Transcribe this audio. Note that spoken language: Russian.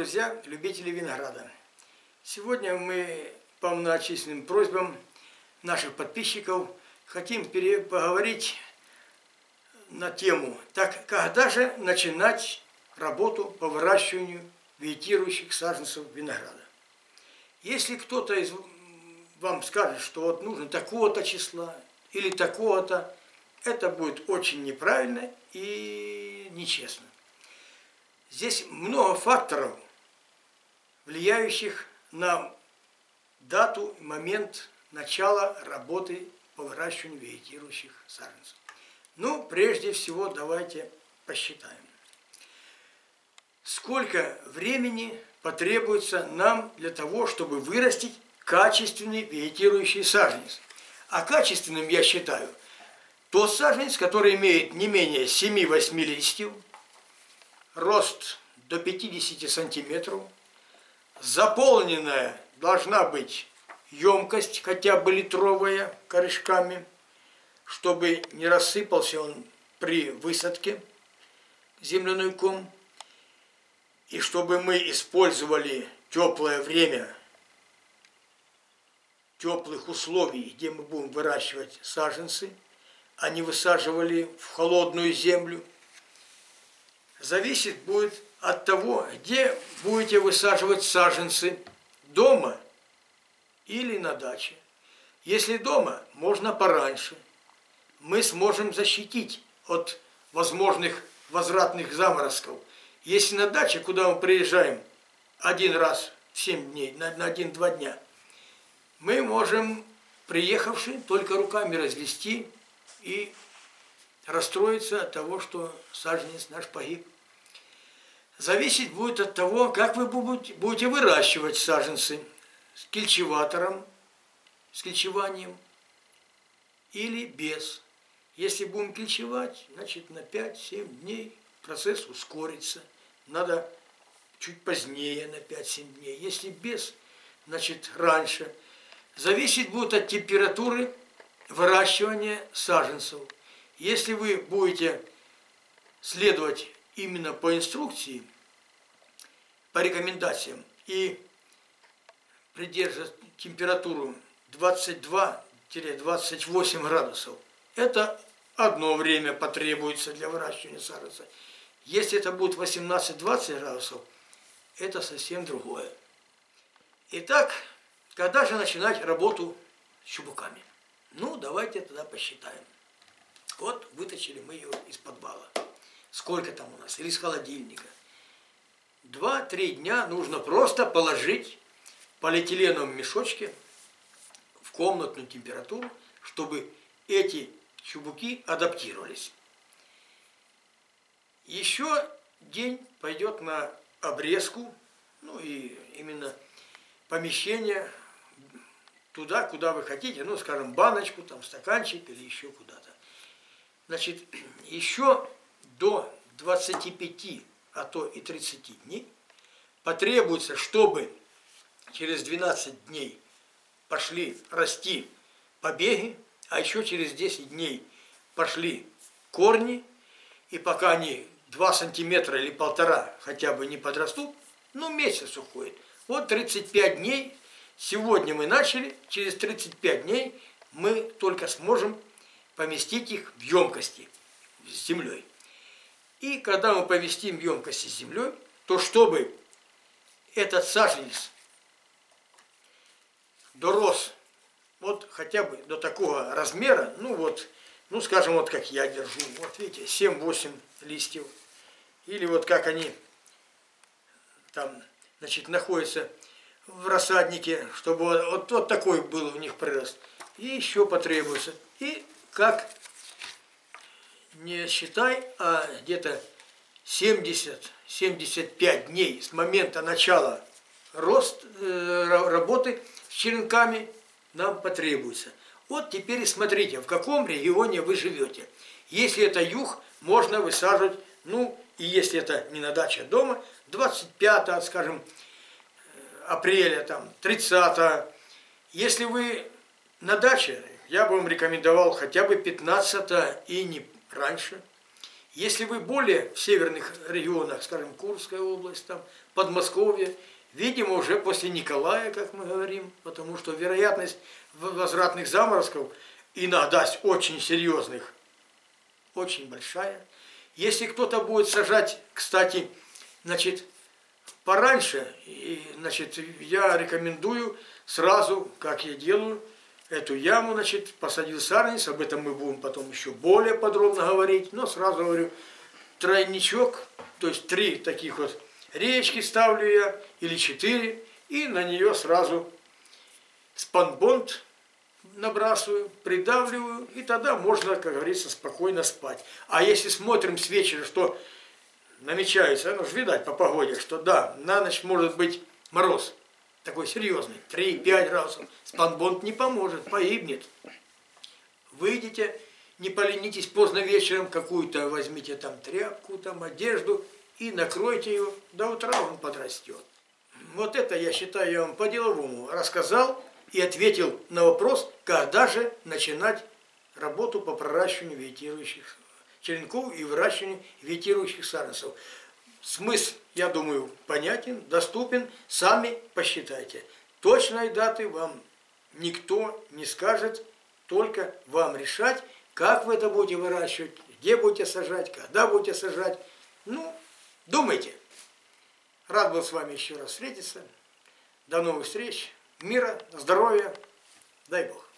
друзья, любители винограда! Сегодня мы по многочисленным просьбам наших подписчиков хотим поговорить на тему «Так когда же начинать работу по выращиванию вегетирующих саженцев винограда?». Если кто-то из вам скажет, что вот нужно такого-то числа или такого-то, это будет очень неправильно и нечестно. Здесь много факторов, влияющих на дату, момент начала работы по выращиванию вегетирующих саженцев. Ну, прежде всего, давайте посчитаем, сколько времени потребуется нам для того, чтобы вырастить качественный вегетирующий саженец. А качественным я считаю тот саженец, который имеет не менее 7-8 листьев, рост до 50 сантиметров, заполненная должна быть емкость, хотя бы литровая, корешками, чтобы не рассыпался он при высадке земляной ком, и чтобы мы использовали теплое время, теплых условий, где мы будем выращивать саженцы, а не высаживали в холодную землю. Зависит будет от того, где будете высаживать саженцы, дома или на даче. Если дома, можно пораньше. Мы сможем защитить от возможных возвратных заморозков. Если на даче, куда мы приезжаем один раз в 7 дней, на 1-2 дня, мы можем, приехавши, только руками развести и расстроиться от того, что саженец наш погиб. Зависеть будет от того, как вы будете выращивать саженцы, с кильчеватором, с кильчеванием или без. Если будем кильчевать, значит на 5-7 дней процесс ускорится. Надо чуть позднее, на 5-7 дней. Если без, значит раньше. Зависеть будет от температуры выращивания саженцев. Если вы будете следовать именно по инструкции, по рекомендациям и придерживать температуру 22-28 градусов, это одно время потребуется для выращивания саженца. Если это будет 18-20 градусов, это совсем другое. Итак, когда же начинать работу с чубуками? Ну, давайте тогда посчитаем. Вот вытащили мы ее из подвала. Сколько там у нас? Или из холодильника. 2-3 дня нужно просто положить в полиэтиленовом мешочке в комнатную температуру, чтобы эти чубуки адаптировались. Еще день пойдет на обрезку, ну и именно помещение туда, куда вы хотите, ну, скажем, баночку, там, стаканчик или еще куда-то. Значит, еще до 25, а то и 30 дней потребуется, чтобы через 12 дней пошли расти побеги, а еще через 10 дней пошли корни, и пока они 2 сантиметра или 1,5 хотя бы не подрастут, ну, месяц уходит. Вот 35 дней, сегодня мы начали, через 35 дней мы только сможем поместить их в емкости с землей. И когда мы поместим емкости с землей, то чтобы этот саженец дорос вот хотя бы до такого размера, ну вот, ну скажем, вот как я держу, вот видите, 7-8 листьев, или вот как они там, значит, находятся в рассаднике, чтобы вот такой был у них прирост. И еще потребуется. И как, не считай, а где-то 70-75 дней с момента начала работы с черенками нам потребуется. Вот теперь смотрите, в каком регионе вы живете. Если это юг, можно высаживать, ну, и если это не на даче, а дома, 25, скажем, апреля, там, 30. Если вы на даче, я бы вам рекомендовал хотя бы 15 и не раньше. Если вы более в северных регионах, скажем, Курская область, там, Подмосковье, видимо, уже после Николая, как мы говорим, потому что вероятность возвратных заморозков, иногда очень серьезных, очень большая. Если кто-то будет сажать, кстати, значит, пораньше, и, значит, я рекомендую сразу, как я делаю, эту яму, значит, посадил саженец, об этом мы будем потом еще более подробно говорить, но сразу говорю, тройничок, то есть 3 таких вот речки ставлю я, или 4, и на нее сразу спанбонд набрасываю, придавливаю, и тогда можно, как говорится, спокойно спать. А если смотрим с вечера, что намечается, оно же видать по погоде, что да, на ночь может быть мороз, такой серьезный, 3-5 градусов, спанбонд не поможет, погибнет. Выйдите, не поленитесь, поздно вечером какую-то возьмите там тряпку, там одежду и накройте ее, до утра он подрастет. Вот это, я считаю, я вам по-деловому рассказал и ответил на вопрос, когда же начинать работу по проращиванию вегетирующих черенков и выращиванию вегетирующих саженцев. Смысл, я думаю, понятен, доступен, сами посчитайте. Точной даты вам никто не скажет, только вам решать, как вы это будете выращивать, где будете сажать, когда будете сажать. Ну, думайте. Рад был с вами еще раз встретиться. До новых встреч. Мира, здоровья, дай Бог.